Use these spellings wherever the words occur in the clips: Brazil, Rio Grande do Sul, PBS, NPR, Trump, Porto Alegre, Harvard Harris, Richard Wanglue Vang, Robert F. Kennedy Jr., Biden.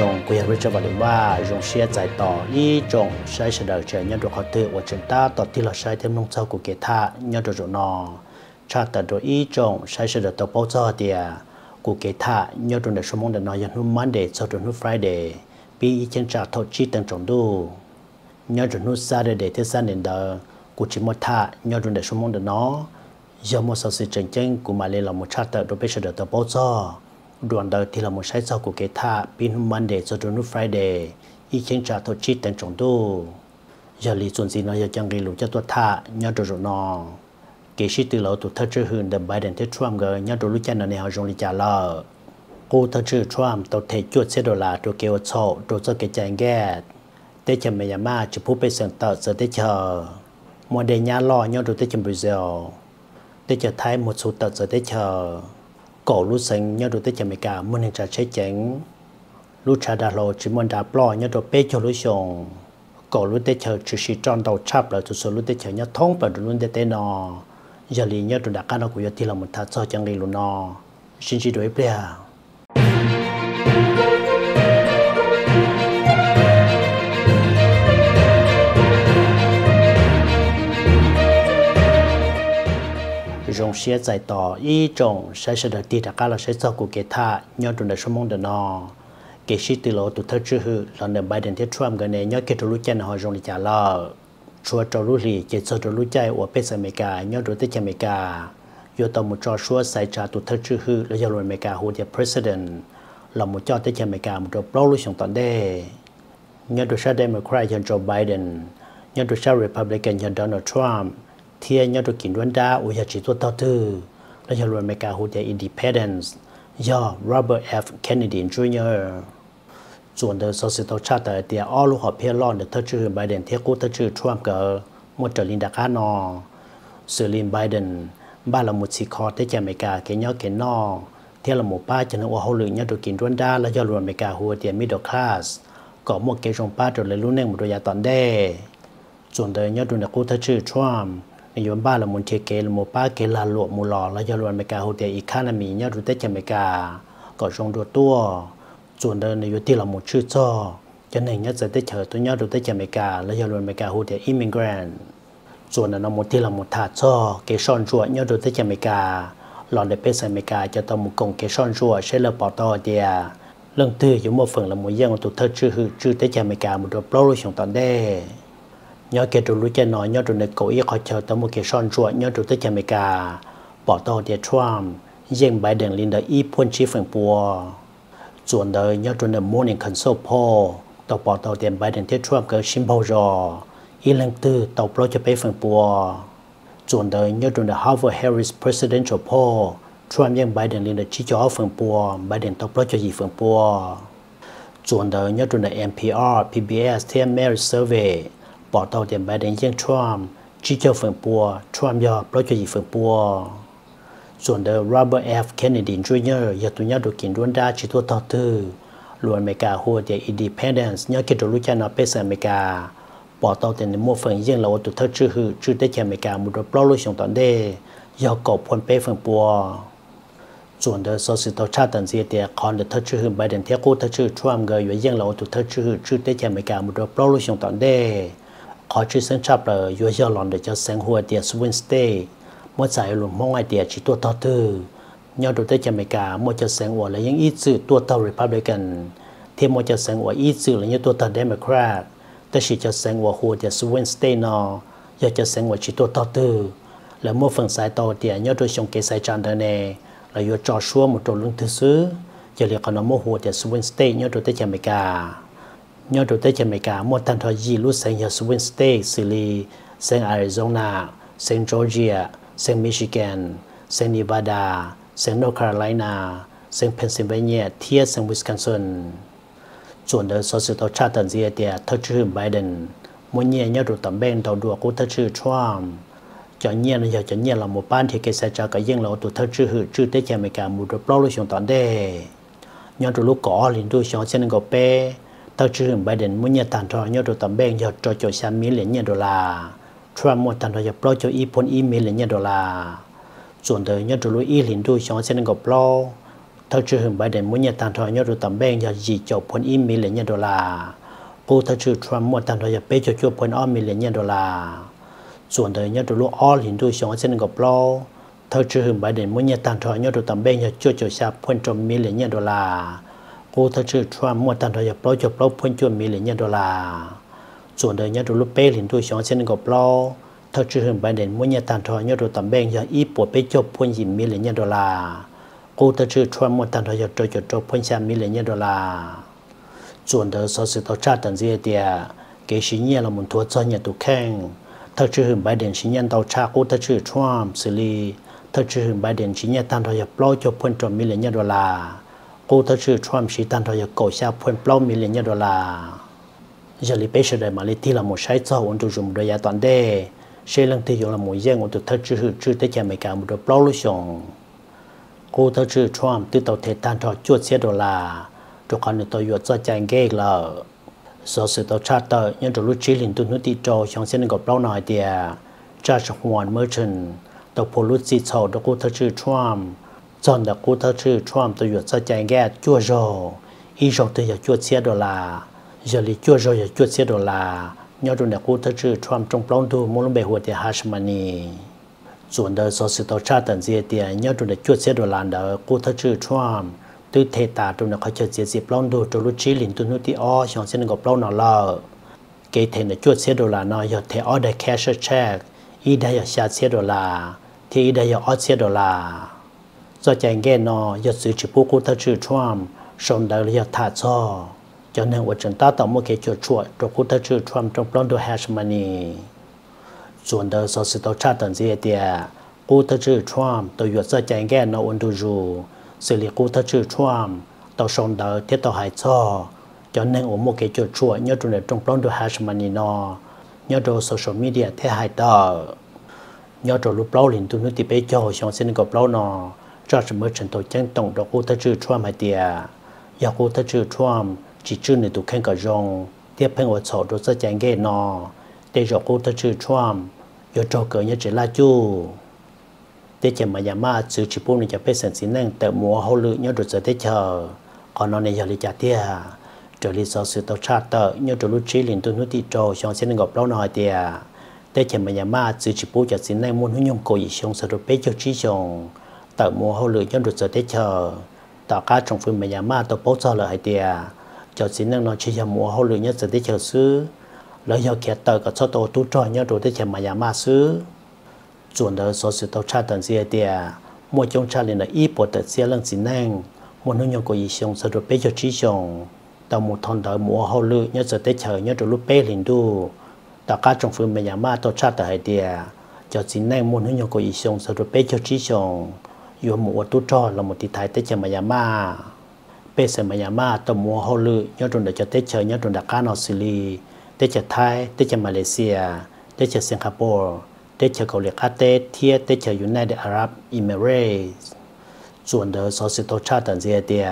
用quy hoạch cho vào điểm ba dùng xe giải tỏ y dùng sai sự đầu trở nhân độ họ tự và chúng ta tỏ tin là sai thêm nông sâu của kẻ tha nhân độ chỗ nọ cha tận độ y dùng sai sự đầu tàu bao giờ thì của kẻ tha nhân độ để số mong để nói nhân hôm Monday sau đến hôm Friday bị trên trà thọ chi tận trọng đu nhân độ hôm Saturday thứ sáu đến đó của chỉ một tha nhân độ để số mong để nó do một số sự tranh tranh của mà lên là một cha tận độ bây giờ đầu tàu bao giờ đoàn đời thì là một sai sót của kẻ tha pin Monday cho đến lúc Friday ý kiến trả thổ chi tên trọng tu giờ lý xuân gì nó giờ chẳng ghi lũ cho tôi tha nhớ đồ rồi nó kể sĩ từ lâu tụt thơ chữ hưởng đầm Biden thế Trump gờ nhớ đồ lúc cha nó này họ dùng lý trả lời cô thơ chữ Trump tàu thể chuột xe đô la tôi kêu sổ tôi cho cái chàng ghét tết chầm mày nhà ma chụp phút bên sườn tờ giờ tết chờ mọi đề nhà lo nhớ đồ tết chầm Brazil tết chờ thái một số tờ giờ tết chờ cổ lũ sinh nhớ đồ tới chả mấy cả muốn hình trả chế chánh lũ trả đà lộ chỉ muốn đạp lo nhớ đồ bê cho lũ xong cổ lũ tới chở chỉ xì tròn đầu chạp là tụi số lũ tới chở nhớ thông và đồ luôn tới tên nọ giờ lì nhớ đồ đã cá nó của giờ thì là một thà cho chẳng lì lũ nọ xin chỉ đối bia dùng xe giải tỏ ý trọng sai sự đầu tiên đã cả là sai sót của kẻ tha nhớ trong đời sống mong đợi nó kể sĩ từ lâu tụt thất chữ hư là nền Biden thế Trump gần đây nhớ kể trong lúc cha họ dùng để trả lời chúa trong lúc gì chỉ sau trong lúc cha ở bên sài Mecca nhớ đối tới cha Mecca do tàu một trò chúa sai trả tụt thất chữ hư là do luật Mecca hồi giờ president là một trò tới cha Mecca một trò bao lúc sống tận đây nhớ đối sai Democrat nhớ Joe Biden nhớ đối sai Republican nhớ Donald Trump thiên nhớ được kinh doanh đa của nhà chỉ tuốt tao tư là nhà luật Mỹ cả hội Independence do Robert F. Kennedy Jr. chuẩn đời sau sự tao cha tới thì all lúc họ phe lon được thất chữ Biden theo cố thất chữ Trump cỡ một trở linh đặc án nọ sự linh Biden ba là một sĩ khó tới cha Mỹ cả cái nhớ cái nọ theo là một ba cho nên họ hậu lượng nhớ được kinh doanh đa là nhà luật Mỹ cả hội middle class có một cái dòng ba trở lại luôn nên một đôi nhà toàn đề chuẩn đời nhớ được cố thất chữ Trumpในบ้านเราหมุนเชเกลโมป้าเกลาหลวมูลอและยาลวนเมกาโฮเตียอีกข้ามีเนื้อรูเตจเมกาก่อชงดัวตัวส่วนเดินในยุติเราหมุนชื่อจ่อจนในเนื้อจะได้เจอตัวเนื้อรูเตจเมกาและยาลวนเมกาโฮเตียอิมิเกรนส่วนนั้นหมุนที่เราหมุนถาดจ่อเกชอนชัวเนื้อรูเตจเมกาหลอนเดเพสเมกาจะต้องหมุนกงเกชอนชัวเชลเลอร์ปอตอเดียเรื่องตื้ออยู่เมื่อฝั่งเราหมุนแย่งตัวเธอชื่อชื่อเตจเมกาหมุนดัวโปรลุชงตอนเด้nhớ kể từ lúc cha nói nhớ từ nơi cổ ý họ chờ tới một cái son ruột nhớ từ tới cha Mecca bỏ tàu để Trump giành Biden lên đời ít phun chi phèn bùa chuẩn đời nhớ từ nơi morning consult poll tàu bỏ tàu để Biden để Trump cỡ xin bao giờ ít lần tư tàu pro cho bé phèn bùa chuẩn đời nhớ từ nơi Harvard Harris presidential poll Trump giành Biden lên đời chỉ cho phèn bùa Biden tàu pro cho gì phèn bùa chuẩn đời nhớ từ nơi NPR PBS The American Survey bỏ tàu tiền bài đến riêng Trump chỉ cho phần bùa Trump do nói cho gì phần bùaส่วน Robert F. Kennedy Jr. giờ tụi nhau được kiện đuôn ra chỉ thua tàu tư luôn Mỹ cả hồi tiền Independence nhớ kể từ lúc cha nó bây giờ Mỹ cả bỏ tàu tiền mua phần riêng là ô tô thất chữ hư chữ tết cha Mỹ cả một đôi bao lối xuống tận đây do cổ phun bê phần bùaส่วน sau sự tàu cha tận diệt tiền còn được thất chữ hư bài đến theo cô thất chữ Trump gửi về riêng là ô tô thất chữ hư chữ tết cha Mỹ cả một đôi bao lối xuống tận đây họ chỉ sáng chập là vừa giao lòn để cho sáng hùa tiệt Wednesday mỗi giải luôn mong ai tiệt chỉ tua tao tư nhau đối tới cho Mỹ cả mỗi cho sáng hùa là những ít sự tua tao Republican thêm mỗi cho sáng hùa ít sự là những tua tao Democrat ta chỉ cho sáng hùa tiệt Wednesday nó giờ cho sáng hùa chỉ tua tao tư là mỗi phần giải tao tiệt nhau đối trong cái giải tràn đời này là vừa trò xua một trò lưng thứ xứ giờ liền còn nó mỗi hùa tiệt Wednesday nhau đối tới cho Mỹ cả nhớ đầu tới cho Mỹ cả một thành thoi gì lúc sang Yasmin State, Sili, sang Arizona, sang Georgia, sang Michigan, sang Nevada, sang North Carolina, sang Pennsylvania, Thea sang Wisconsin. Chuẩn đời sau sự tàu tra tận diệt địa thất chữ Biden, muốn nhẹ nhớ đầu tầm bên tàu đua của thất chữ Trump. Chọn nhẹ là giờ chọn nhẹ là một ban thì cái xe trả cái riêng là tụi thất chữ hữu chữ tới cho Mỹ cả một đợt bao lối xuống toàn đề. Nhớ đầu lúc có liền đua xuống trên ngọc pe. Tao chữ hưởng Biden muốn nhà tàn thọ nhau đồ tầm bên giờ cho chỗ xa mỹ lên nhà đô la Trump muốn tàn thọ giờ pro cho y phun y mỹ lên nhà đô la chuẩn đời nhau đồ lối y liền đuôi cho nên gặp lo thao chư hưởng Biden muốn nhà tàn thọ nhớ rồi tầm bên giờ gì chậu phun im mì lên nhà đô la, bù thao chư Trump muốn tàn thọ giờ bé cho chua phun om mì lên nhà đô la, chuẩn thời nhớ rồi lúa all hiện đôi sống trên gò plo, thao chư hưởng Biden muốn nhà tàn thọ nhớ rồi tầm bên giờ chua chậu xa phun trộm mì lên nhà đô la, bù thao chư Trump muốn tàn thọ giờ plo chậu plo phun chua mì lên nhà đô la, chuẩn thời nhớ rồi lúa bé hiện đôi sống trên gò plo, thao chư hưởng Biden muốn nhà tàn thọ nhớ rồi tầm bên giờ ít bùa bé chua phun gì mì lên nhà đô la. Cô ta chữ Trump một tàn thờ cho trộn phân xa mỹ lệ nhân đô la. Chuẩn đỡ sau sự tạo trá tận dễ tìa, kế sĩ nhiên là một thuốc cho nhà tù khang. Thật chữ hưởng Biden sĩ nhân tạo trá cô ta chữ Trump xử lý. Thật chữ hưởng Biden sĩ nhân tàn thờ cho bó cho phân trộn mỹ lệ nhân đô la. Cô ta chữ Trump sĩ tàn thờ cho cổ xa phân bó mỹ lệ nhân đô la. Giờ lý bế sở đời mà lý thi là một sai cho ổn tù dùng đời giá toàn đề. Sẽ lần thi dụng là một dân ổn tù thật chữ hưởng chữ tế chả mấy cả một đồ bó lưu xuống. Cô thơ chữ Trump tư tàu thể tàn thọ chuột xe đô la, cho con người tôi yuột do chàng ghê lờ. Do sự tàu trả tờ, nhưng rồi lúc trí lĩnh tù nữ tì trò trong xe nâng gọp lâu nói tìa. Trả trọng hoàn mơ trình, tàu phố lúc dị sầu đó cô thơ chữ Trump. Dọn đó cô thơ chữ Trump tôi yuột do chàng ghê chua rồ, y rộng tư giờ chuột xe đô la. Giờ lý chua rồ giờ chuột xe đô la, nhưng rồi cô thơ chữ Trump trong bóng thu mô lông bề hùa tìa Hashmani. Chuẩn đời do sự tàu tra tận dễ tìa nhớ trong đời chuột xe đồ làn đỡ cô thơ chữ Trump tư thể tả trong đời khó chợt dễ dịp lòng đồ trong lúc trí lĩnh tuân hữu tí o chẳng xin gặp lâu nào lờ kế thể là chuột xe đồ làn nó giờ thể o đời cash check y đã giờ xa xe đồ là thì y đã giờ o xe đồ là do chàng nghe nó giờ sự chỉ bố cô thơ chữ Trump sống đời giờ thả cho nên ở chúng ta tạo một cái chuột chuột trong cô thơ chữ Trump trong lòng đồ hash money. Chuẩn đời sau sự tàu tra tận dễ tìa, cô thơ chữ Trump tàu yuột ra chàng ghé nó ổn tù dù. Sự lý cô thơ chữ Trump tàu sống đời thiết tàu hải cho nên ổn một cái chỗ chùa nhớ trong đời trong lòng đồ Hashmani nó, nhớ đồ social media thế hải tờ. Nhớ đồ lúc lâu lĩnh tù nước tì bế châu xong xin gặp lâu nó, cho sự mới trình tàu chân tổng đồ cô thơ chữ Trump hải tìa. Giờ cô thơ chữ Trump chỉ chữ này tù khen cả rong, tiếp hình ổn sổ đồ ra chàng ghé nó. Để rồi cô thơ chữ Trump do trò cờ nhất chỉ là chú thế chả mà nhà ma sự chỉ buồn cho biết sản sinh năng tự mua hậu lự nhớ được giờ thế chờ còn nó này giờ lý trả tiền trở lý do sự tàu tra tờ nhớ được lúc trí liền tuân hữu thị trò trong sinh gặp lâu nói tiền thế chả mà nhà ma sự chỉ buồn cho sinh năng muốn hướng nhung cầu gì xong sẽ được biết cho trí chồng tự mua hậu lự nhớ được giờ thế chờ tạo cá trong phim mà nhà ma tàu bốc ra lợi tiền cho sinh năng nó chỉ cho mua hậu lự nhớ giờ thế chờ xứ lợi do kia tờ có số tàu tu trò nhớ rồi thế chả mà nhà ma xứ chuẩn đời số sự tàu tra tận dễ tìa mua trong tra liền là ít bộ tận dễ lần gì năng muốn nuôi nhau có gì xong sẽ được bé cho trí chồng tàu một thằng đời mua hậu lự nhớ giờ thế chờ nhớ rồi lúc bé liền tu tàu cá trong phim mà nhà ma tàu tra tờ hải tìa cho gì năng muốn nuôi nhau có gì xong sẽ được bé cho trí chồng dù mua tu trò là một tí thái thế chả mà nhà ma bé sẽ mà nhà ma tàu mua hậu lự nhớ rồi để cho thế chờ nhớ rồi đặt cá nó xử lý tế chợ Thái, tế chợ Malaysia, tế chợ Singapore, tế chợ Cầu Liệt Ate, Thiê, tế chợ United Arab Emirates. Chuẩn đời sau sự tàu tra tận dễ tìa,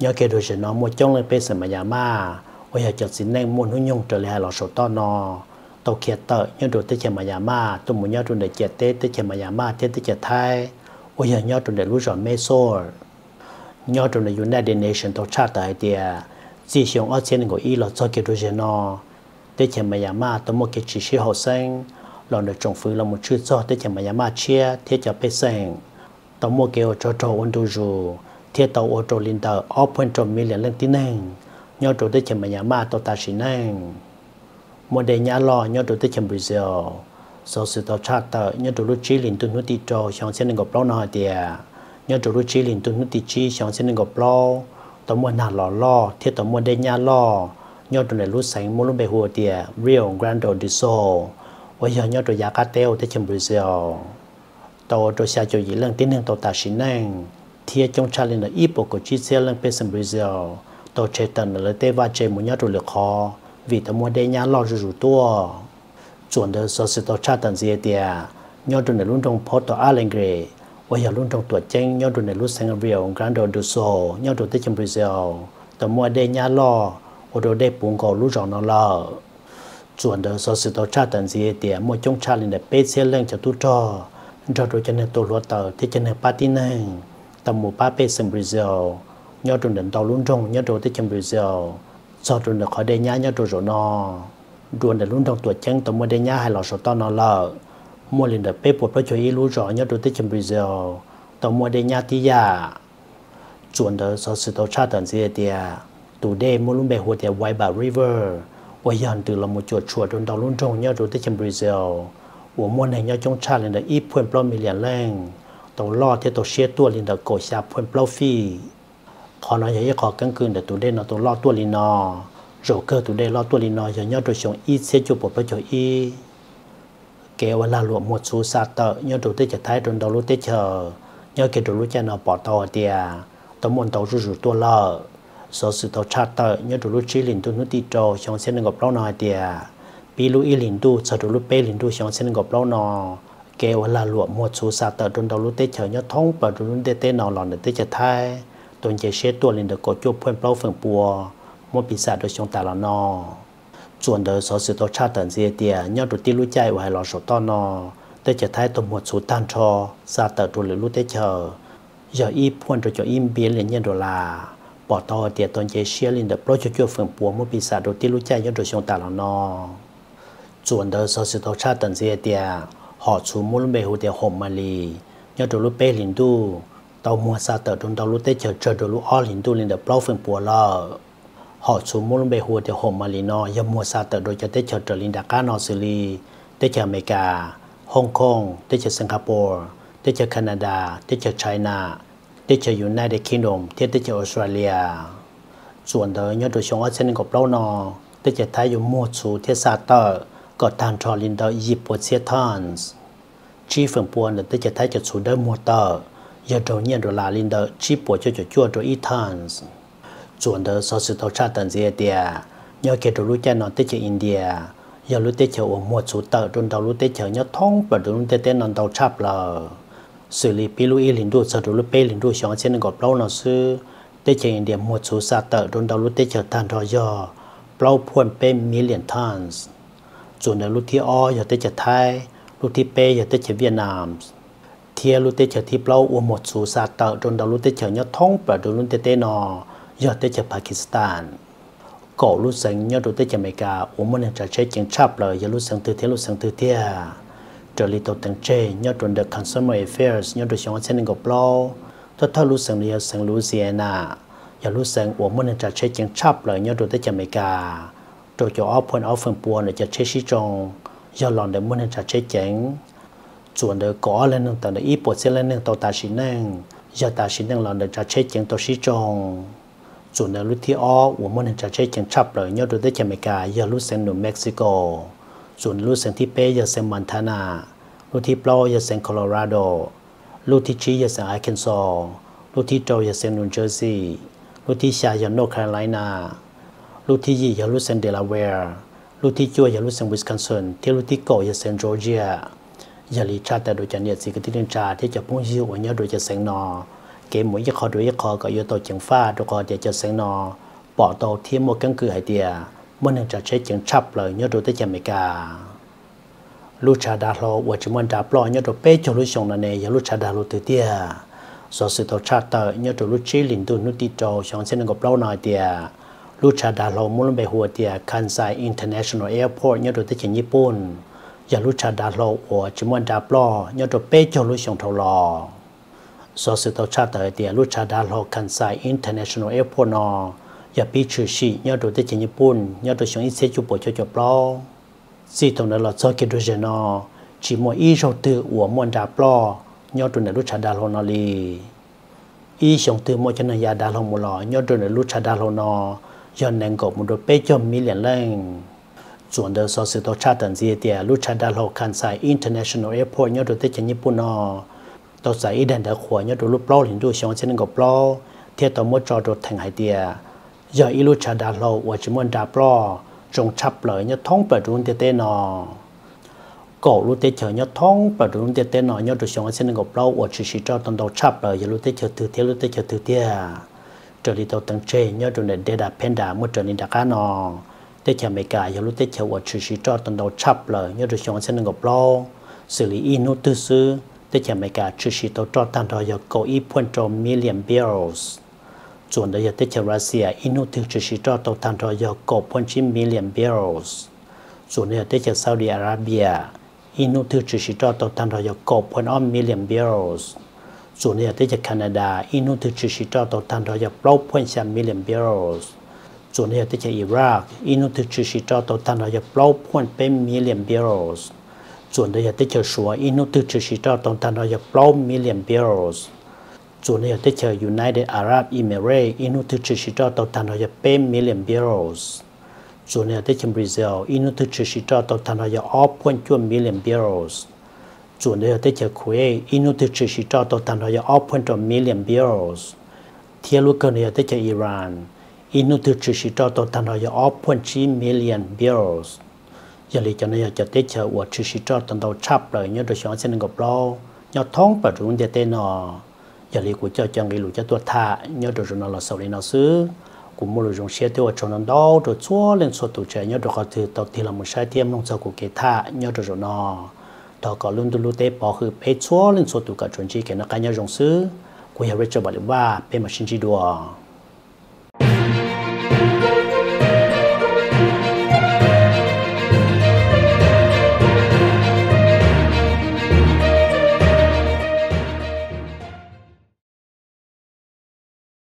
nhớ kể đôi nó mua trong lên bên sân mà nhà ma, ôi giờ chợ xin nên muốn hướng nhung trở lại lò sổ to nò, tàu kia tợ nhớ đồ tế chợ mà nhà ma, tôi muốn nhớ đồ để chợ tế chợ mà nhà ma, tế chợ Thái, ôi giờ nhớ đồ để lúa giòn Mesor, nhớ đồ để United Nations tàu tra tận tìa, di chuyển ở trên của y lò cho kể đôi nó. Tế chèm mà nhà ma tôi mua cái chỉ số học sinh, lòng được trồng phơi là một chữ do tế chèm mà nhà ma chia thế cho bé sang, tôi mua cái ô tô ôn tu dù, thế tàu ô tô linh tờ open trong mi lên tin năng, nhau trụ tế chèm mà nhà ma tôi ta xin năng, một đề nhà lò nhau trụ tế chèm Brazil, sau sự tàu tra tờ nhau trụ lúc trí linh tuân hữu tì trò trong xe nâng gọp lâu nói tìa, nhau trụ lúc trí linh tuân hữu tì chi trong xe nâng gọp lâu, tôi mua nà lò lò, thế tôi mua đề nhà lò. Nhớ trong này lúc sáng muốn lúc bề hùa tìa Rio Grande do Sul. Bây giờ nhớ trong giá cá teo tới chừng Brazil. Tàu trong xa chỗ dĩ lần tiến hành tàu tà xí năng. Thìa trong trà lên là ít bộ của chi xe lần bên sân Brazil. Tàu trẻ tần là lời tế và trẻ muốn nhớ trong lực khó. Vì tàu mua đê nhá lo rủ tùa. Chuẩn đời sau sự tàu trà tần dìa tìa. Nhớ trong này lúc trong Porto Alegre. Bây giờ lúc trong tuổi chanh nhớ trong này lúc sáng Rio Grande do Sul. Nhớ trong tới chừng Brazil. Tàu mua đê nhá lo. Ở đồ đẹp buồn cầu lúc rõ nó lờ. Chuẩn đời sau sự tàu tra tận dễ tỉa một trong tra lên đẹp bê xe lên cho tu trò. Rồi cho nên tôi lúa tờ thế cho nên bà tí năng. tàu mua ba pê sang Brazil nhớ trốn đến tàu luôn trong nhớ trốn tới trong Brazil sau trốn được khỏi đây nhá nhớ trốn rồi nọ trốn đến luôn trong tuổi trăng tàu mua đây nhá hay lò sò to nọ lợ mua liền được pê bột bơ cho y lú rõ nhớ trốn tới trong Brazil tàu mua đây nhá tí giả trốn được sau sự tàu tra tận gì tiệt tù đê mua luôn bè hồ tiệt White Bar River quay dần từ là một chuột chuột trốn tàu luôn trong nhớ trốn tới trong Brazil của mua này nhớ trong tra liền được ít phun plom mì liền lên tàu lo thì tàu xe tua lên đầu cổ xa phun plau phi khó nói vậy khó căng cứng để tụi đây nó tàu lo tua lên nó rồi cơ tụi đây lo tua lên nó giờ nhớ tụi chúng ít xe chụp bộ với chúng ít kéo là luộc một số sa tợ nhớ tụi tết trở thái rồi đầu lúc tết chờ nhớ cái đầu lúc cha nó bỏ tàu thì tàu muốn tàu rủ rủ tua lợ số sự tàu tra tợ nhớ tụi lúc chỉ liền tụi nó đi trò trong xe nó gặp lo nói thì pi lúc ít liền tụi sau tụi lúc bé liền tụi trong xe nó gặp lo nó kêu là lụa một số sa tờ trong đầu lúc tết chờ nhớ thông và trong lúc tết tết nào lòn để tết chờ thay tuần chế xe tuần lên được cột chụp phun bao phẳng bùa một bị sạt đôi chúng ta là nò chuẩn đời số sự tao tra tận gì tiệt nhớ đầu tiên lúc chạy hoài lò số to nò tết chờ thay tuần một số tan cho sa tờ tuần lên lúc tết chờ giờ y phun rồi cho im biến liền nhân đồ là bỏ to tiệt tuần chế xe lên được bao chụp phẳng bùa một bị sạt đầu tiên lúc chạy nhớ đôi chúng ta là nò chuẩn đời số sự tao tra tận gì tiệt họ chú mua luôn bể hồ tiêu hồng mali nhớ đồ lúa bể linh tu tàu mua sa tờ trong tàu lúa tết chờ đồ lúa o linh tu lên đập bao phẳng bùa lợ họ chú mua luôn bể hồ tiêu hồng mali nó giờ mua sa tờ đôi cho tết chờ linh đà cá nó xử lý tết chờ America Hong Kong tết chờ Singapore tết chờ Canada tết chờ China tết chờ United Kingdom tết chờ Australia chuẩn đời nhớ đồ chúng ở trên gọc lâu nó tết chờ Thái dùng mua chú tết sa tờ có tan trò lên đó dịp bộ xe thon chi phần buồn là tới chợ thái chợ số đỡ mua tờ giờ đầu nhiên rồi là lên đó chi bộ cho chua rồi ít thon chuẩn đó sau sự tàu tra tận gì tiệt nhớ kể rồi lúc cha nó tới chợ India giờ lúc tới chợ mua số tờ trong đầu lúc tới chợ nhớ thông và lúc tới tới nó tàu chạp là xử lý pi lui lên đuôi sau lúc pe lên đuôi xong trên gọt lâu nó sư tới chợ India mua số sa tờ trong đầu lúc tới chợ tan rồi giờ bao phun pe million thonส่วนในรูที่อ้อจะเตจะไทยรูที่เปย์จะเตจะเวียดนามเทียรูเตจะที่เปล่าอวมหมดสูซาเตอจนเรารูเตจะยอดท้องประดูรูเตเตนอยอดเตจะปากีสถานเกาะรูสังยอดรูเตจะเมกาอวมมันจะใช้เจียงชับเลยยอดรูสังตือเทียรูสังตือเทียเจริโตตังเจยอดรูเดอคอนซูเมอร์แอฟแฟร์สยอดรูชองเซนกับเปล่าถ้าถ้ารูสังเรียสังรูเซียนายอดรูสังอวมมันจะใช้เจียงชับเลยยอดรูเตจะเมกาrồi cho áo quần áo phần buồn để cho chế sĩ trong do lòng để muốn nên trả chế chén chuẩn để có lên nâng tầng để ít bột sẽ lên nâng tàu tài chính năng do tài chính năng lòng để trả chế chén tàu sĩ trong chuẩn để lúc thi ó của muốn nên trả chế chén chập rồi nhau rồi tới chả mấy cả giờ lúc sang New Mexico chuẩn lúc sang thi pe giờ sang Montana lúc thi plo giờ sang Colorado lúc thi chi giờ sang Arkansas lúc thi trâu giờ sang New Jersey lúc thi xa giờ North Carolina lúc thi gì giờ lúc sang Delaware, lúc thi chua giờ lúc sang Wisconsin, theo lúc thi cổ giờ sang Georgia, giờ lý cha tại đội trận nhiệt sĩ cái tiếng trà thì cho phong diệu của nhau đội trận sang nọ, kể mỗi giờ khó đối giờ khó có yếu tố chống phá đội khó để cho sang nọ, bỏ tàu thêm một căn cứ hải địa, muốn được trả chế chống chập lời nhau đội tới chạm Mỹ cả. Lúc cha đã lo của chúng mình đã lo nhau đội bé cho lúc xong là này giờ lúc cha đã lo từ tia, do sự tàu cha tới nhau đội lúc chỉ linh tu nút đi trâu xong sẽ được gặp lâu nói tia. ลูกชาดาเรามุ่งไปหัวเตียคันไซ International Airport ยอดตัวที่เชียงญี่ปุ่นอย่าลูกชาดาเราอวดจิมวันดาปลอยอดตัวเป๊ะเจ้าลูกชงเทาลอสอสิตชาเตอเตียลูกชาดาเราคันไซ International Airport นออย่าปีชื่อชียอดตัวที่เชียงญี่ปุ่นยอดตัวชงอิเซจูโปะเจ้าปลอซีตรงนั้นเราซ้อเกิดด้วยเจนอจิมวันอีชงตืออวดมันดาปลอยอดตัวนั้นลูกชาดาเรานอลีอีชงตือมอจันยาดาเราโมลอยอดตัวนั้นลูกชาดาเรานอย้อนแรงกบมันโดยเป๊ะจอมมีเหรียญแรงส่วนเดอร์ซอสิโตชาตินเซียเตียลูชาดาโลคันไซ International Airport ยอดตัวเตจันญี่ปุ่นนอต่อสายอีแดนเดอร์ขวายอดตัวลูกเปล่าหลินดูชองเช่นกับเปล่าเทียต่อมดจอดแทงไฮเตียย่ออีลูชาดาโลอวจิมอนดาเปล่าจงชับเลยยอดท้องประดุนเตเตนอเกาะลูเตเชยอดท้องประดุนเตเตนอยอดตัวชองเช่นกับเปล่าอวชิชิจอดตอนเดาชับเลยยอดลูเตเชตือเทียลูเตเชตือเตียเจริโตตังเชยยอดในเดดาเพนดาเมื่อเจริญดากานองเตชะเมกายาลุเตชะวัดชิชิจอดตันดาวชับเลยยอดชงเส้นหนึ่งกับเราสิริอีนุตุซื้อเต Tết Chả Mày Cả trừ chỉ tàu cho tàn thọ giờ có ít phần trăm million barrels. Chuẩn đời giờ Tết Chả Russia inu thực trừ chỉ cho tàu tàn thọ giờ có phần trăm million barrels. Chuẩn đời giờ Tết Chả Saudi Arabia inu thực trừ chỉ cho tàu tàn thọ giờ có phần trăm million barrels. Chuẩn đời giờ Tết Chả Canada inu thực trừ chỉ cho tàu tàn thọ giờ bao phần trăm million barrels. Chuẩn đời giờ Tết Chả Iraq inu thực trừ chỉ cho tàu tàn thọ giờ bao phần trăm million barrels. ส่วนเดียดที่เจอชัวอินุตุชิชิโตตอนทันเราจะปล้อมมิลเลียนเบโรสส่วนเดียดที่เจอยูไนเต็ดอาหรับอิมิเรตอินุตุชิชิโตตอนทันเราจะเป็นมิลเลียนเบโรสส่วนเดียดที่เจอบราซิลอินุตุชิชิโตตอนทันเราจะออฟพวนจวนมิลเลียนเบโรสส่วนเดียดที่เจอคุเออินุตุชิชิโตตอนทันเราจะออฟพวนจวนมิลเลียนเบโรสเทียรุกันเดียดที่เจออิหร่านอินุตุชิชิโตตอนทันเราจะออฟพวนชีมิลเลียนเบโรสgiờ lì cho nên giờ Tết chờ uất trừ cho tận đầu chắp rồi nhớ đồ xóa xin gặp lâu nhớ thong bờ ruộng để tên nọ giờ lì của cho chàng lì lụi cho tua thà nhớ đồ ruộng là sầu lì nó xứ cũng mua đồ ruộng xe tiêu ở trong năm đó đồ chúa lên số tuổi trẻ nhớ đồ họ từ tàu thì là một sai tiêm nông sầu của kẻ thà nhớ đồ ruộng nọ đó có luôn luôn tê bỏ khử bê chúa lên số tuổi cả chuẩn chỉ kẻ nó cái nhớ ruộng xứ của nhà Richard bảo là ba bê mà xin chỉ đùa